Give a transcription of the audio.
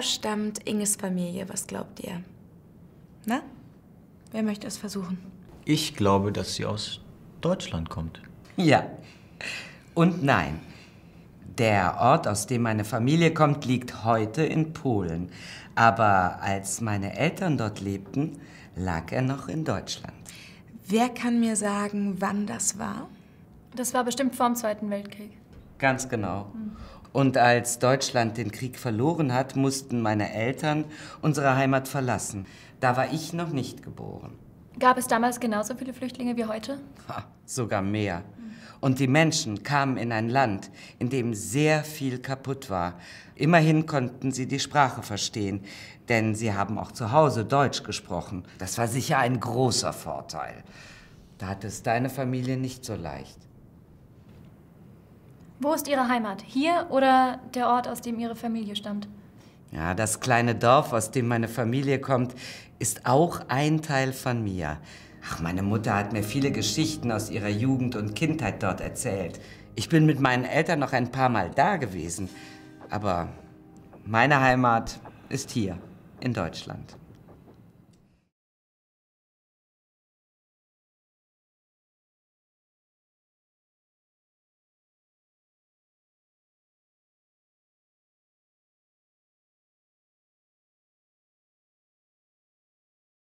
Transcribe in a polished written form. Woher stammt Inges Familie? Was glaubt ihr? Na? Wer möchte es versuchen? Ich glaube, dass sie aus Deutschland kommt. Ja. Und nein. Der Ort, aus dem meine Familie kommt, liegt heute in Polen. Aber als meine Eltern dort lebten, lag er noch in Deutschland. Wer kann mir sagen, wann das war? Das war bestimmt vor dem Zweiten Weltkrieg. Ganz genau. Mhm. Und als Deutschland den Krieg verloren hat, mussten meine Eltern unsere Heimat verlassen. Da war ich noch nicht geboren. Gab es damals genauso viele Flüchtlinge wie heute? Ha, sogar mehr. Und die Menschen kamen in ein Land, in dem sehr viel kaputt war. Immerhin konnten sie die Sprache verstehen, denn sie haben auch zu Hause Deutsch gesprochen. Das war sicher ein großer Vorteil. Da hat es deine Familie nicht so leicht. Wo ist Ihre Heimat? Hier oder der Ort, aus dem Ihre Familie stammt? Ja, das kleine Dorf, aus dem meine Familie kommt, ist auch ein Teil von mir. Ach, meine Mutter hat mir viele Geschichten aus ihrer Jugend und Kindheit dort erzählt. Ich bin mit meinen Eltern noch ein paar Mal da gewesen. Aber meine Heimat ist hier, in Deutschland.